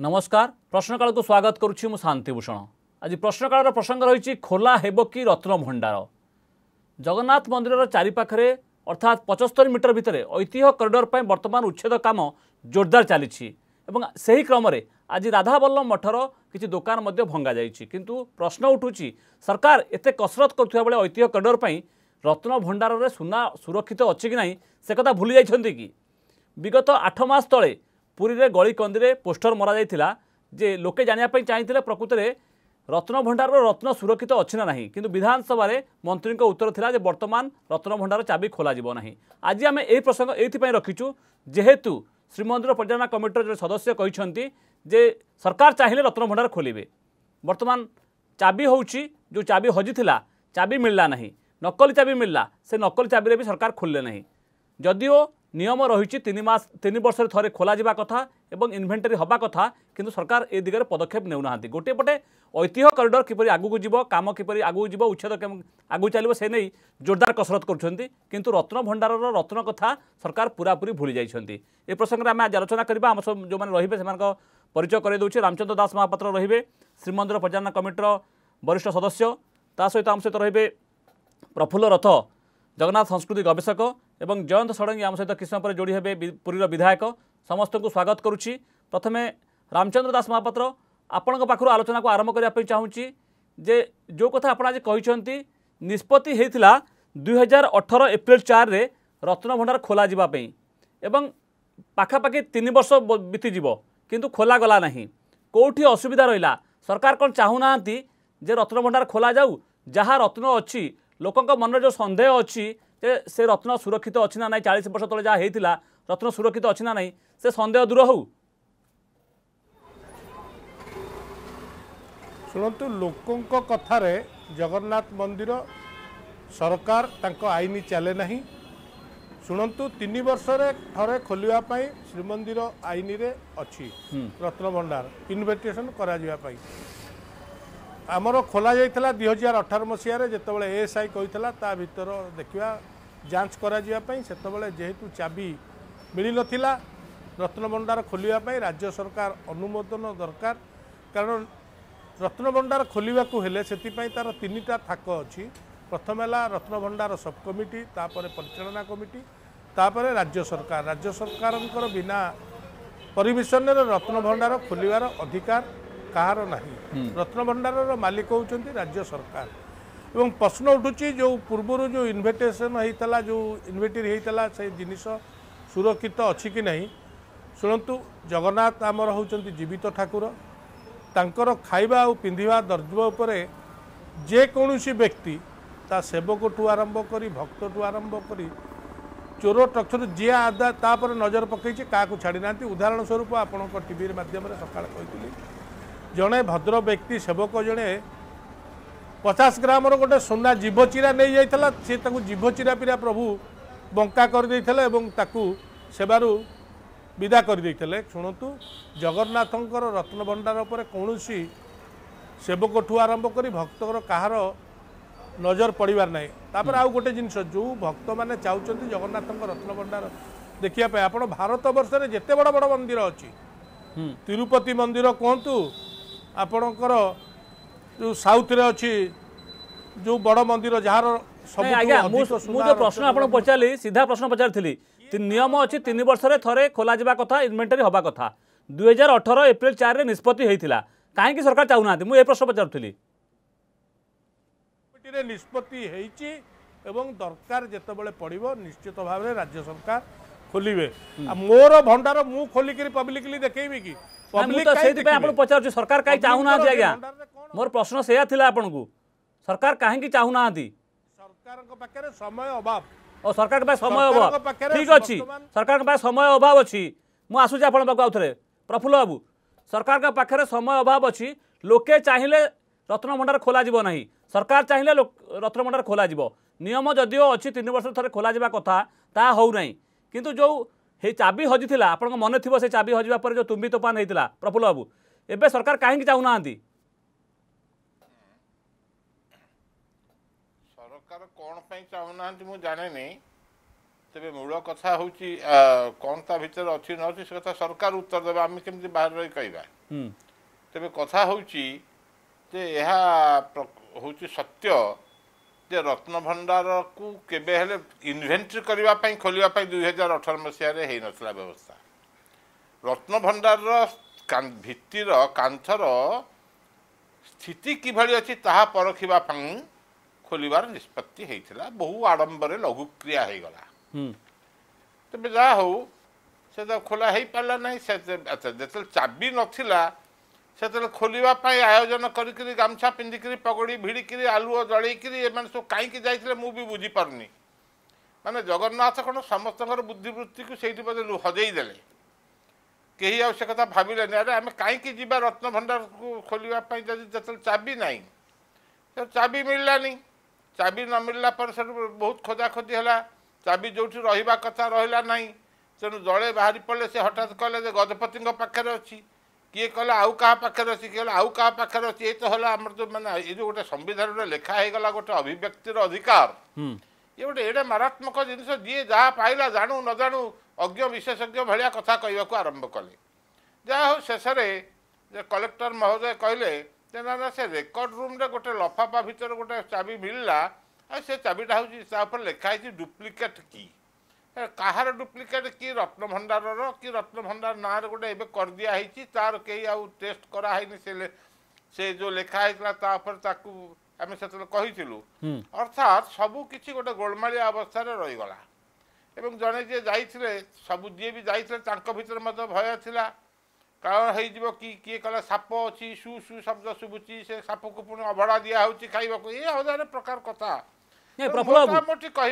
नमस्कार प्रश्नकाल को स्वागत करुच्ची मु शांतिभूषण। आज प्रश्नकाल प्रसंग रही खोला हेबो कि रत्न भंडार। जगन्नाथ मंदिर चारिपाखे अर्थात 75 मीटर भितर ऐतिह्य कॉरिडोर पर वर्तमान उच्छेद काम जोरदार चली। क्रम में आज राधावल्लभ मठर किसी दुकान भंगा जाइए, किंतु प्रश्न उठूँ सरकार एत कसरत करुवा बेले ऐतिह्य कॉरिडोर पर रत्न भंडार में सुना सुरक्षित अच्छी कि ना से कथा भूली जाइए कि विगत 8 मास तले पुरी रे गली कंदी पोस्टर मरा जाइथिला जे लोके जानिया चाहिए प्रकृत में रत्न भंडार रत्न सुरक्षित अच्छी ना, किंतु विधानसभा मंत्री का उत्तर थिला जे वर्तमान रत्न भंडार चाबी खोल ना। आज आम यही प्रसंग ये रखीचु जेहेतु श्रीमंदिर परिचालना कमिटर जो सदस्य कहते जे सरकार चाहिए रत्न भंडार खोलेंगे। वर्तमान चाबी हूँ जो चाबी हजी था चाबी मिलला ना, नकली चाबी मिलला, से नकली चाबी भी सरकार खोलें ना। जदिओ नियम रही 3 वर्ष थे खोल जावा कथा और इन्वेंटरी हवा कथा, किंतु सरकार ए दिगरे पदक्षेप नेउना। गोटे पटे ऐतिह्य कॉरिडोर किपरि आगू जीव काम किपरि आगू जीव उच्छेद आगू चलो से नहीं जोरदार कसरत करुँच, किंतु रत्न भंडार रत्न कथा सरकार पूरापूरी भूली जाइछन्ती। ए प्रसंग में आम आज आलोचना करबा। आम सब जो मैंने रहिबे सेमानक परिचय कराइ दउछे। रामचंद्र दास महापात्र रहिबे श्रीमंदिर परिचालना कमिटर वरिष्ठ सदस्य, ता सहित आम सहित रहिबे प्रफुल्ल रथ जगन्नाथ संस्कृति गवेषक एवं जयंत षडंगी आम सहित किस समय जोड़ी हे पुरीर विधायक। समस्त को स्वागत करुच्ची। प्रथमे रामचंद्र दास महापात्र आपण पाखर आलोचना को आरंभ करने चाहूँगी जे जो कथा आप आज कहते निष्पत्ति 2018 एप्रिल 4 रे रत्न भंडार खोल जावाई एवं पाखापाखि 3 वर्ष बीतीज किंतु खोल गला ना। कौटी असुविधा रहा सरकार कौन चाहूना जे रत्न भंडार खोल जाऊ, जहाँ रत्न अच्छी लोकों मन जो सन्देह अच्छी से रत्न सुरक्षित अच्छी ना 40 वर्ष तले जहाँ होता रत्न सुरक्षित अच्छी ना नहीं से सन्देह दूर हो। शुणु लोकों कथार जगन्नाथ मंदिर सरकार आईन चले ना। शुणु 3 वर्ष थे खोलवाई श्रीमंदिर आईन रे अच्छी रत्न भंडार इन्वेस्टिगेशन करा कर आमर खोल जाता 2018 मसीह जितेबाला एएसआई कही ता भर देखा जांच कराइए जेहेतु चाबी मिल नाला रत्न भंडार खोलने राज्य सरकार अनुमोदन दरकार। कारण रत्न भंडार खोलने को हेले से तार 3टा थाक अच्छी। प्रथम है रत्न भंडार सब कमिटी, तापर परिचालना कमिटी, तापर राज्य सरकार। राज्य सरकार बिना परमिशन रत्न भंडार खोलने अधिकार कहार ना। रत्न भंडार मालिक होती राज्य सरकार। एवं प्रश्न उठूँ जो पूर्वर जो इन्वेस्टिगेशन होता जो इन्वेंटरी होता से जिनिस सुरक्षित अच्छी कि नहीं। शुणु जगन्नाथ आमर होती जीवित ठाकुर, तांकर खाइबा और पिंधा दर्जव जेकोसी व्यक्ति ता सेवक ठूँ आरंभ कर भक्त ठूँ आरंभ कर चोर टक्षर जी आदा तापर नजर पकई क्या छाड़ी ना। उदाहरण स्वरूप आपंक टीवी मध्यम सका कही जड़े भद्र व्यक्ति सेवक जड़े 50 ग्राम गोटे सोना जीवचिरा नहीं जाता सी जीवचिरा पीरा प्रभु बंका करदे सेवारू विदा करदे। शुणतु जगन्नाथ रत्न भंडार पर कौन सेवक ठूँ आरंभ कर भक्तर कहार नजर पड़ार ना। तापर आउ गोटे जिनस जो भक्त मैंने चाहते जगन्नाथ रत्न भंडार देखापी आप भारत वर्ष जिते बड़ बड़ मंदिर अच्छी तिरुपति मंदिर कहतु आपणकर जो साउथ रे अच्छी जो बड़ मंदिर जहाँ सब प्रश्न आप पचारि सीधा प्रश्न पचारि नियम अच्छी 3 वर्ष थे खोल जावा कथा इन्वेंटरी हवा कथा 2018 एप्रिल 4 निष्पत्ति होता कहीं सरकार चाहूना मुझे प्रश्न पचारि निष्पत्ति दरकार जिते पड़ो निश्चित भाव राज्य सरकार खोलिए। मोर भंडार मु खोलिक पब्लिकली देखी कि पब्लिक तो पचार सरकार कहीं चाहूना। आज्ञा मोर प्रश्न से सरकार कहीं चाहूना सरकार समय अभाव और सरकार समय अभाव ठीक अच्छी सरकार समय अभाव अच्छी मुझुचे आप प्रफुल्ल बाबू सरकार पाखे समय अभाव अच्छी लोके चाहिए रत्न भंडार खोल जाना सरकार चाहिए रत्न भंडार खोल नियम जदिओ अच्छी 3 वर्ष थे खोल जावा कथा ता हो ना, किंतु जो हे चाबी हजी था आप मन थी से चाबी हजिबा पर जो तुम्बी तोफान होता प्रफुल्ल बाबू एबे सरकार कहीं चाहूना सरकार कौन चाहूना मुझे जाने नहीं। तेज मूल कथा हूँ कौन ता भर अच्छी न अच्छी से कथा सरकार उत्तर देवे आम केमी बाहर रही कह तेज कथा हूँ हूँ सत्य जे रत्न भंडार को केबे हेले इन्वेंटरी करने खोलने 2018 मसीह होता व्यवस्था रत्न भंडार भित्तिर कांथर स्थिति किभली अच्छी ताहा परखिबा खोलिबार निष्पत्ति होता बहु आडंबर लघु क्रिया होगला तेज जहा हो से खोला हो पारा ना जो चाबी नाला से खोलिया आयोजन करी गामछा पिंधिकी पगड़ी भिड़िक आलुओ जलैकरी एम सब कहीं जाइए मुझे बुझीपारनी माने जगन्नाथ कौन समस्त बुद्धिवृत्ति को सही हजईदे कहीं आ कथा भाविले अरे आम कहीं जा रत्न भंडार को खोलिया जो चाबी ना तो चाबी मिललानी चाबी न मिलला पर बहुत खोजाखोजी है चाबी जो रहा कथा रहा ना तेणु जड़े बाहरी पड़े से हठात कहले गजपति पाखे अच्छी किए कहला आउ क्या पाखे अच्छी किए आउ क्या पाखे अच्छी ये तो है आम जो मैंने ये जो गोटे संविधान लेखाईगला गोटे अभिव्यक्तिर अधिकार ये गोटे एडे मारात्मक जिनस जी जहाँ पाइला जानू न जानू अज्ञ विशेषज्ञ भाया कथा कहवाक आरंभ कले जहा हो शेष कलेक्टर महोदय कहले ना ना से रेकर्ड रूम रे गोटे लफाफा भर गोटे चाबी मिलला आ से चाबीटा हूँ लिखाई डुप्लिकेट की कहार डुप्लिकेट की रत्न भंडार कि रत्न भंडार ना गोटे कर दिया है तार कई आउ टेस्ट कराई से जो लिखाई आम से कहीलु अर्थात सबू किसी गोटे गोलमालिया अवस्था रहीगला जड़े जी जाइए सबू जी भी जाते भर मत भय था कारण हो किए कला साप अच्छी सु सु शब्द शुभुची से साप को पुणी अभड़ा दिया होती खावा को ये हजार प्रकार कथा प्रफुल्ल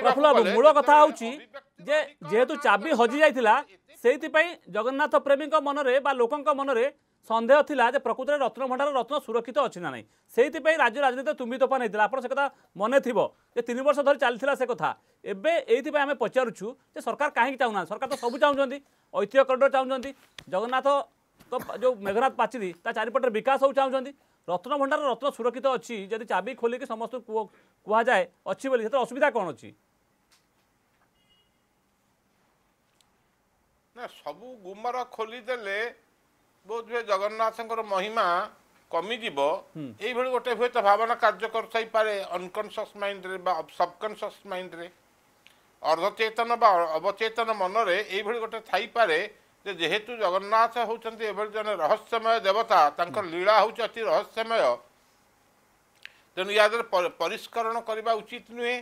बाबू मूल कथा जे जेहेतु चाबी हजि जाइथिला सेइथिपई जगन्नाथ प्रेमी मनरे बा लोकंक मनरे संदेह थिला जे प्रकृत रत्न भंडार रत्न सुरक्षित अच्छी ना नहीं सेइथिपई राज्य राजनीति तुम्बी तोफान होता आपन से कथा मन थो तीन वर्ष धरी चलता से कथा एवं ये आम पचारुछु सरकार कहीं चाहूना सरकार तो सब चाहते ऐतिह्य कॉरिडोर चाहते जगन्नाथ जो मेघनाथ पाचेरी चारिपटे विकास हो चाहते रत्न भंडार रत्न सुरक्षित अच्छी जदि चाबी खोलिक समस्त कह जाए अच्छी बोली असुविधा कौन अच्छी ना सबू गुमर खोलीदे बोध हुए जगन्नाथ महिमा कमिजी ये गोटे हुए तो भावना कार्य करे अनकॉन्शियस माइंड रे बा सबकॉन्शियस माइंड रे अर्धचेतन बा अवचेतन मन रे ये गोटे थाई पारे जेहेतु जगन्नाथ हूँ जन रहस्यमय देवता लीला हूँ अति रहस्यमय तेणु या परिष्करण करने उचित नुहे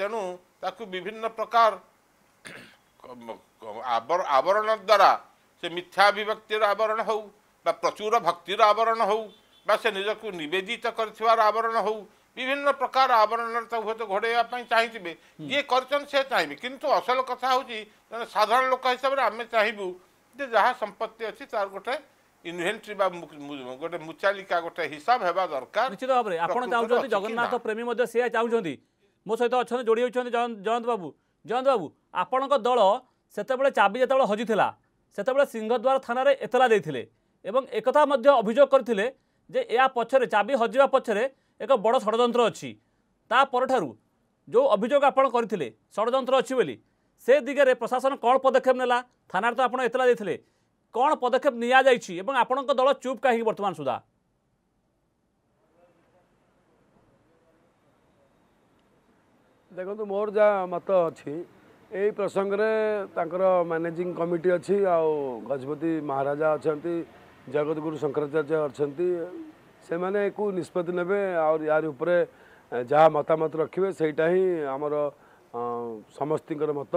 तेणु ताकू विभिन्न प्रकार आवरण द्वारा से मिथ्याभिव्यक्तिर आवरण हो प्रचुर भक्तिर आवरण हो से निजक नवेदित कर आवरण हो विभिन्न प्रकार आवरण हे तो घोड़ाई चाहिए ये कर चाहिए किंतु असल कथा हूँ साधारण लोक हिसाब से आम चाहबू जहाँ संपत्ति अच्छी तार गोटे इन्वेंटरी गोटे मुचालिका गोटे हिसाब है दरकार निश्चित भाव में आपड़ चाहते जगन्नाथ प्रेमी सी चाहते मो सहित अच्छा जोड़ी होती जयंत बाबू आपण दल से चाबी जो हजिता से सिंहद्वार थाना एतला देते एक अभियोग करते पचर चाबी हजिवा पचर एक बड़ षड्यंत्र अच्छी तापरू जो अभियोग आपड़ करते षड्यंत्र अच्छी बोली से दिगरे प्रशासन कौन पदक्षेप नेला थाना तो आपड़ एतला देते कौन पदक्षेप निया जाइछि एवं आपण दल चुप कहीं वर्तमान सुधा देखो मोर जहाँ मत अच्छी यही प्रसंग में मैनेजिंग कमिटी अच्छी आ गजपति महाराजा अच्छा जगत गुरु शंकराचार्य अच्छा से मैंने को निष्पत्ति नेबे और यार उपरे जहाँ मतामत रखिए सहीटा ही आमर समस्त मत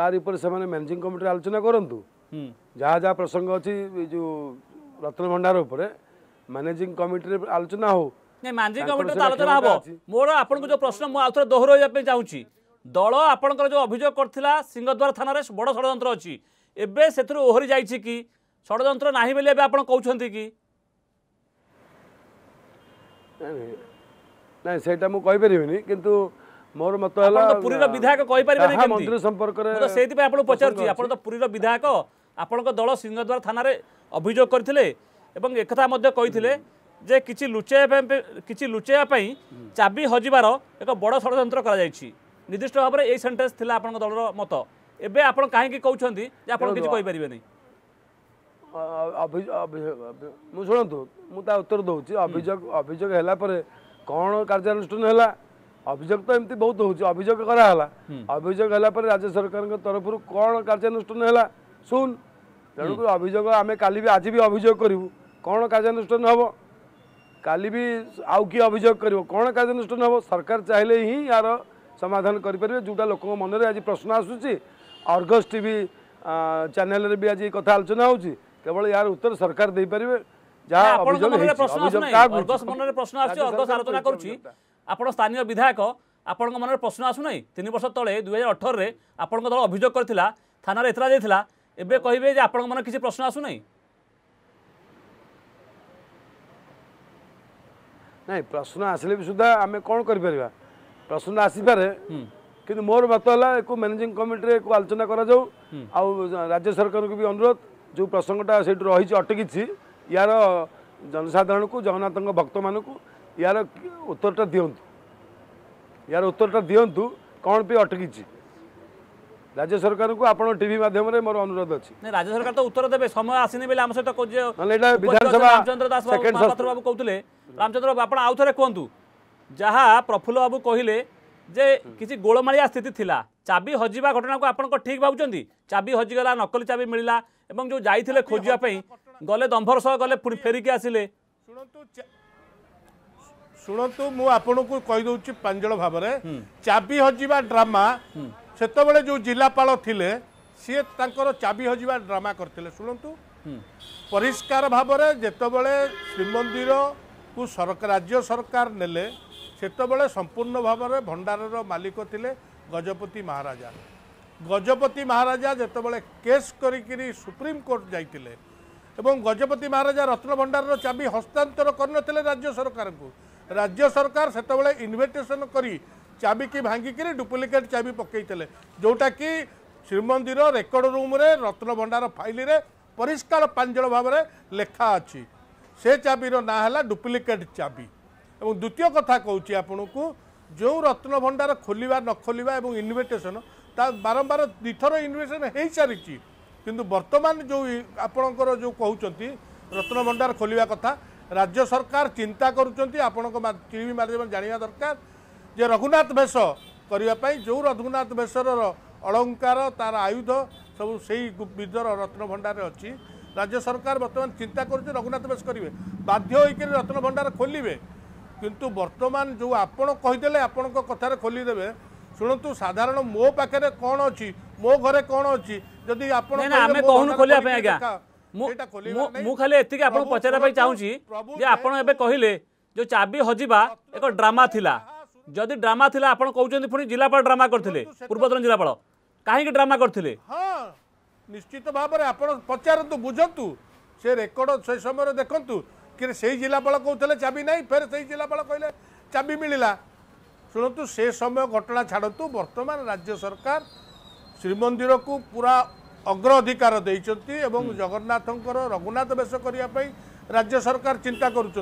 आर से मैनेजिंग कमिटी आलोचना करूँ जहाँ जहाँ प्रसंग अच्छी जो रत्न भंडार उपर मैनेजिंग कमिटी आलोचना हो मैनेजिंग कमिटी आलोचना हम मोर आपन जो प्रश्न मुझे दोहराइबा चाहूँगी दल आपंकर जो अभियोग करथिला सिंहद्वार थाना बड़ षड्यंत्र अच्छी एवं से ओहरी जाइए कि षड्यंत्र नहीं बोली आप कहते कि ना सेटा मु कहि परिबिनी किंतु मोर मत हला आपण तो पुरी रो विधायक कहि परिबिनी केमती मंत्री संपर्क रे तो सेति पे आपण पचारची आपण तो पुरी रो विधायक आपण को दल सिंहद्वार थाना रे अभियोग करथिले एवं एकथा मध्ये कहिथिले जे किछि लुचेया पई चाबी हजिबार एक बड़ षडयंत्र करा जायछि निर्दिष्ट भाव में यही सेन्टेन्स था आप दल मत एवं आप कहीं कहते हैं शुणु मुझे उत्तर दूसरी अभियोग अभियोग है कौन कार्यानुष्ठान है अभियोग तो एमती बहुत हूँ अभियोग कराला अभियोग है राज्य सरकार तरफ कौन कार्यानुष्ठान है सुन तेणुक अभियोग आम काली भी आज भी अभियोग करूँ कौन कार्यानुष्ठान हम काली भी आउ किए अभियोग कर कौन कार्यानुष्ठान हम सरकार चाहले ही यार समाधान करेंगे जोटा लोक मन में आज प्रश्न आसूसी आर्गस टीवी चैनल रे भी आज कथा आलोचना होउची केवल यार उत्तर सरकार दे परिवे जहां अभियोग है अभियोग का आर्गस मन रे प्रश्न आसी आर्गस आलोचना करूची आपण स्थानीय विधायक आपण मन रे प्रश्न आसु नै 3 वर्ष तळे 2018 रे आपण दल अभियोग करथिला थाना रे इतरा देथिला एबे कहिबे जे आपण मन किसी प्रश्न आसु नै नै प्रश्न आसले भी सुद्धा आमे कोन करि परिवा प्रश्न आसी पारे कि मोर बात है एक मैनेजिंग कमिटी एक आलोचना करा जाऊ आ राज्य सरकार को भी अनुरोध जो प्रसंगटा से रही अटकी यार जनसाधारण को जगन्नाथ भक्त मान को यार उत्तरटा दिंतु यार उत्तरटा दिंतु कौन पे अटकी राज्य सरकार को आप टीवी माध्यम मोर अनुरोध अच्छी राज्य सरकार तो उत्तर देते समय आसनी बेले आम सहित विधानसभा रामचंद्र बाबू कहते रामचंद्र बाबू आप आउ थे कहतु जहा प्रफुल्ल बाबू कहले जे किसी गोलमाया स्थिति थिला चाबी हजिबा घटना को आपन को ठीक भावुचंदी चाबी हजिगला नकली चाबी मिलला एवं जो जाईथिले खोजिया पई गले दंभर सह गले पुनी फेरी के आसिले सुनंतु मु आपन को कहि दउची पांजळ भाव रे चाबी हजिबा ड्रामा सेतो बेले जो जिलापाल थिले से तांकर चाबी हजिबा ड्रामा करथिले सुनंतु परिष्कार भाव रे जेतो बेले श्रीमंदिर को सरकार राज्य सरकार नेले सेतबेले संपूर्ण भाव में भंडारर मालिक थिले गजपति महाराजा जेतबेले केस करी सुप्रीम कोर्ट जाइतिले एवं गजपति महाराजा रत्न भंडारर चाबी हस्तांतर करनथिले राज्य सरकार को राज्य सरकार सेतबेले इन्विटेशन करी चाबी की भांगी करी डुप्लिकेट चाबी पकईथिले जोटा कि श्रीमंदिर रेकर्ड रूम रे रत्न भंडार फाइल रे परिष्कार पांजल भाव में लेखा अछि से चाबीर ना है डुप्लिकेट चाबी और द्वितीय कथा कहूँ आपन को जो रत्न भंडार खोलिया न खोलिया और इनविटेशन बारंबार दिथर इनविटेशन हो सारी किंतु वर्तमान जो आपणकर जो कहते रत्न भंडार खोलिया कथा राज्य सरकार चिंता करीवी माध्यम जाना दरकार जे रघुनाथ बेश करने जो रघुनाथ बेशर अलंकार तार आयुध सब से विधर रत्न भंडार अच्छी राज्य सरकार बर्तमान चिंता कर रघुनाथ बेश करेंगे बाध्य होकर रत्न भंडार खोलेंगे किंतु वर्तमान जो आपण कहीदेले आपण कथार खोलीदेवे शुणु साधारण मो पाखे कौन अच्छी मो घरे कौन अच्छी जदि आपण खाली एति पचारे चाहिए आपत कहले जो चाबी हजिबा एक ड्रामा थिला जदि ड्रामा थिला आपण कहउछन पुनी जिलापाल ड्रामा करथिले पूर्वतन जिलापाल काहे कि ड्रामा करथिले हां निश्चित भाव में आपण पचारतु बुझतु से रेकर्ड से समय देखंतु कि सही जिलापाल कहते चाबी ना फेर सही जिलापाल कहले चाबी मिलला शुणु से समय घटना छाड़ू वर्तमान राज्य सरकार श्रीमंदिर को पूरा अग्राधिकार देइचंती एवं जगन्नाथं रघुनाथ बेश करने राज्य सरकार चिंता करुँच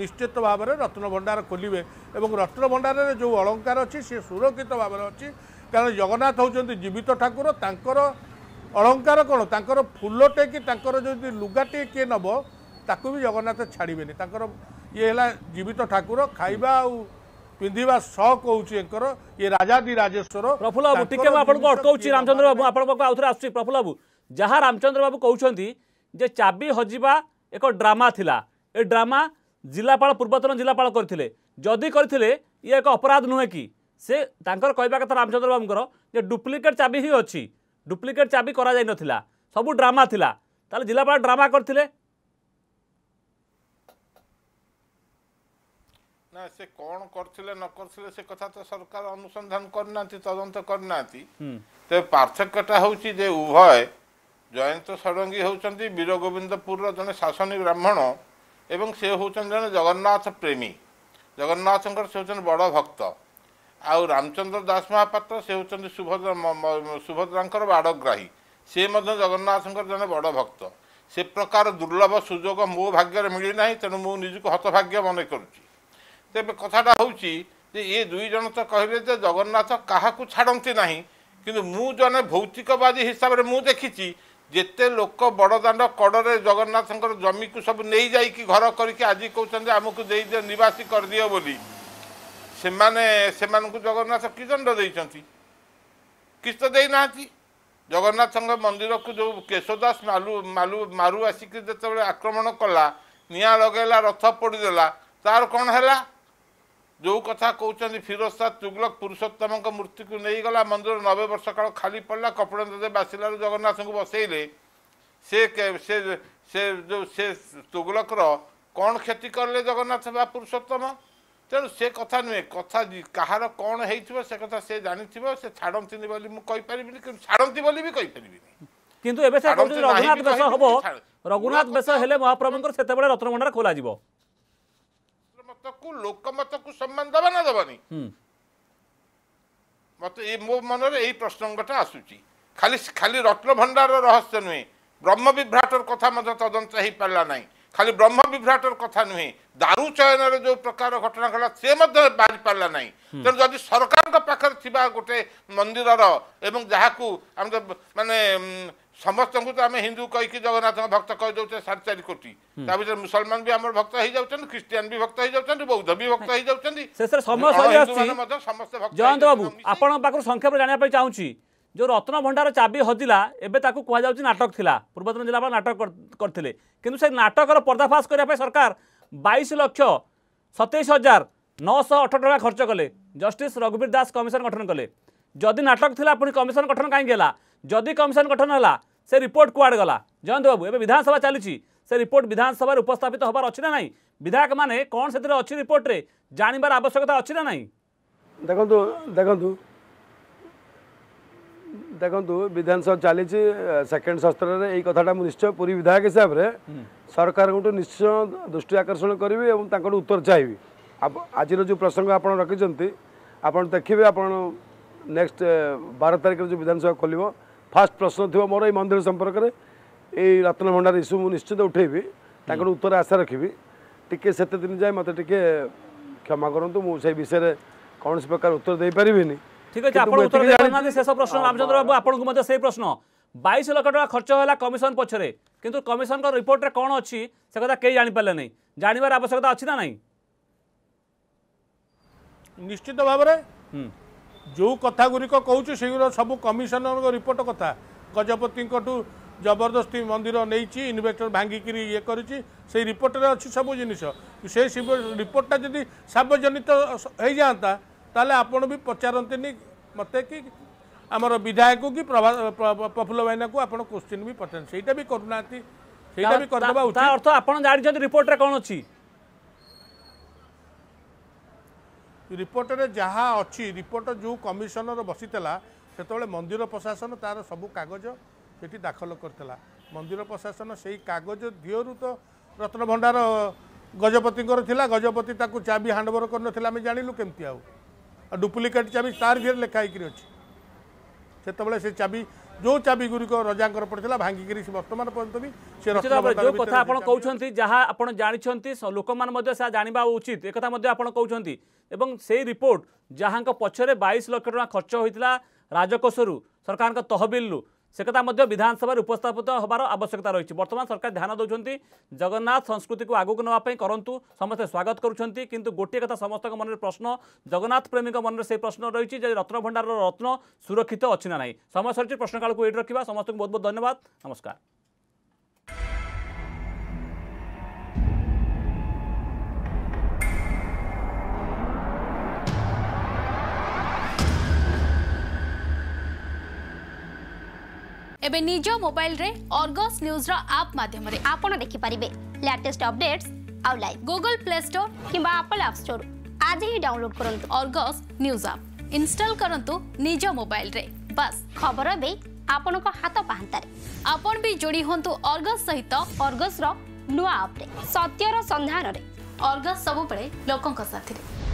निश्चित भाव में रत्न भंडार खोलेंगे और रत्न भंडार जो अलंकार अच्छी सी सुरक्षित भाव में अच्छी कारण जगन्नाथ होती जीवित ठाकुर तर अलंकार कौन तर फुलटे कि जो लुगाटे किए नब ताकू भी जगन्नाथ छाड़े ये है जीवित ठाकुर खाइबा पिंधिबा शौक होकर ये राजादी राजेश्वर प्रफुल्ल बाबू टी अटकाऊँ रामचंद्र बाबू आप आसूँ प्रफुल्ल बाबू जहाँ रामचंद्र बाबू कहते जे चाबी हजिबा एक ड्रामा थिला ए ड्रामा जिलापाल पूर्वतन जिलापाल करथिले जदि करथिले ये एक अपराध नुहे कि से तांकर कहबा कथा रामचंद्र बाबूंकर जे डुप्लिकेट चाबी ही अच्छी डुप्लिकेट चाबी करा जाय नथिला सबु ड्रामा थिला ताले जिलापाल ड्रामा करथिले ना से कौन करथिले न करथिले से कथा तो सरकार अनुसंधान करना तदंत करना ते पार्थक्यटा हूँ जे उभय जयंत षडंगी होती वीर गोविंदपुर जने शासनिक ब्राह्मण एवं से हूँ जने जगन्नाथ प्रेमी जगन्नाथ से हूँ बड़ भक्त आउ रामचंद्र दास महापात्र से हूँ सुभद्रा बाड़ग्राही सी जगन्नाथ जने बड़ भक्त से प्रकार दुर्लभ सुजोग मो भाग्य मिलना तेणु मुझे हतभाग्य मन कर तेज कथाटा हूँ ये दुई जन तो कहले जे जगन्नाथ क्या छाड़ती ना कि मु जने भौतिकवादी हिसाब से मुझे देखी जिते लोक बड़दाण्ड कड़े जगन्नाथ जमी को सब नहीं जा घर करके आज कहते आमको दे निवासी करदि बोली से जगन्नाथ कि दंड देती कि तो देना जगन्नाथ मंदिर को जो केशवदास मारू आसिक जो आक्रमण कला निआ लगेला रथ पोड़देला तार कौन है जो कथा कहते फिरोज शाह तुगलक पुरुषोत्तम मूर्ति को नहींगला मंदिर 90 वर्ष काल खाली पड़ा कपड़े बासिलू जगन्नाथ को बसइले से तुगलक कौन क्षति करले जगन्नाथ बा पुरुषोत्तम तेणु से कथा नुहे कथा कहार कौन हो कथा से जानी से छाड़ती मुझारि कि छाड़ती भी कहींपरि रघुनाथ बेस महाप्रभु से रत्नभंडार खोल को लोकमत को सम्मान दबा ना दबानी मत मो मन यही प्रसंगटा आसूची खाली खाली रत्नभंडार रहस्य नुहे ब्रह्म विभ्राटर कथा तदंत हो पारा ना खाली ब्रह्म विभ्राटर कथा नुहे दारू चयन जो प्रकार घटना घटा से बाहरी पारा ना तेणु जदि सरकार पाखे थी गोटे मंदिर जहाँ मानने समस्त को तो आम हिंदू कहीकि जगन्नाथ भक्त कह दौचे 4.5 कोटी मुसलमान भी आम भक्त हो जाऊँ ख्रीस्टान भी भक्त हो जाऊँ बौद्ध भी भक्त हो जाऊँ। जयंत बाबू आपको संक्षेप जानापी चाहूँगी जो रत्न भंडार चाबी हजिला एवं कहु नाटक था पूर्वतन जिलापाल नाटक करते किंतु से नाटकर पर्दाफाश करने सरकार 22,27,908 टका खर्च कले जस्टिस रघुवीर दास कमिशन गठन कले जदि नाटक था पुणी कमिशन गठन कहीं जदि कमिशन गठन है से रिपोर्ट कुआड़ गला। जयंत बाबू एवं विधानसभा चली से रिपोर्ट विधानसभा उपस्थित हबार अच्छी ना नहीं विधायक मैंने कौन से अच्छी रिपोर्ट रे जानवर आवश्यकता अच्छी ना नहीं देखु देखु देखु विधानसभा चली सेकेंड सत्र में यही कथाटा निश्चय पूरी विधायक हिसाब से सरकार को निश्चय दृष्टि आकर्षण करी और उत्तर चाहिए आज जो प्रसंग आप रखिंट आप देखिए आप नेक्स्ट 12 तारीख जो विधानसभा खोल फास्ट प्रश्न थी मोर ये मंदिर संपर्क में ये रत्न भंडार इश्यू मुझे निश्चित उठेबी उत्तर आशा रखी टी से दिन जाए मत क्षमा करूँ मुझे विषय में कौन से प्रकार उत्तर दे पारिनी ठीक अच्छे। शेष प्रश्न रामचंद्र बाबू आपको से प्रश्न 22 लाख टका खर्च है कमिशन पछरे किंतु कमिशन का रिपोर्ट रे कौन अच्छी से कथा कई जापारे ना जानवर आवश्यकता अच्छी ना नहीं निश्चित भाव में जो कथा गुड़िक कहूँ सेगुरा सब कमिशनर रिपोर्ट कथा गजपति जबरदस्ती मंदिर नहीं इन्वेस्टर भांगिक ये कर रिपोर्ट अच्छी सब जिन से रिपोर्टा जब सार्वजनिक हो जाता ताले आपण भी पचारते मत कि आमर विधायक कि प्रफुल्ल भाईना को आप क्वेश्चन भी पचारते से करूना भी करदे अर्थ आप जानते रिपोर्ट कौन अच्छी रिपोर्ट रे जहाँ अच्छी रिपोर्ट जो कमिशनर बसीला से मंदिर प्रशासन तार सबू कागज से दाखल करता मंदिर प्रशासन से कागज दिहर तो रत्नभंडार गजपति गजपति चाबी हैंडओवर कर जानलु केमती डुप्लिकेट चाबी तार दिहर लेखाईक अच्छी से चाबी जो चाबी गुड़िक रजा पड़ा भांगिकी बर्तमान पर्यटन भी जो कथा कहते जहाँ आप जानते लोक मैंने जानवा उचित एक कहते से रिपोर्ट जहाँ पछरे 22 लाख टका खर्च होता राजकोषर सरकार तहबिलू से कथा विधानसभा उपस्थापित होबार आवश्यकता रही है। बर्तमान सरकार ध्यान दौरान जगन्नाथ संस्कृति को आगू नापी करूँ समस्ते स्वागत करुँच किंतु गोटे कथा समस्त मन में प्रश्न जगन्नाथ प्रेमी मन से प्रश्न रही है रत्न भंडार रत्न सुरक्षित अच्छी ना ना समय सर प्रश्नकाल को ये रखा समस्त बहुत बहुत धन्यवाद नमस्कार। एबे निज मोबाइल रे अर्गस न्यूज रा आप माध्यम रे आपण देखि परिबे लेटेस्ट अपडेट्स आउ लाइव गूगल प्ले स्टोर किबा एप्पल ऐप स्टोर आज ही डाउनलोड करंतु अर्गस न्यूज ऐप इंस्टॉल करंतु निज मोबाइल रे बस खबर बे आपण को हाथ पाहंता रे आपण भी जोड़ी होंतु अर्गस सहित अर्गस रो नुवा ऐप रे सत्यर संधान रे अर्गस सब बळे लोकन को साथी रे।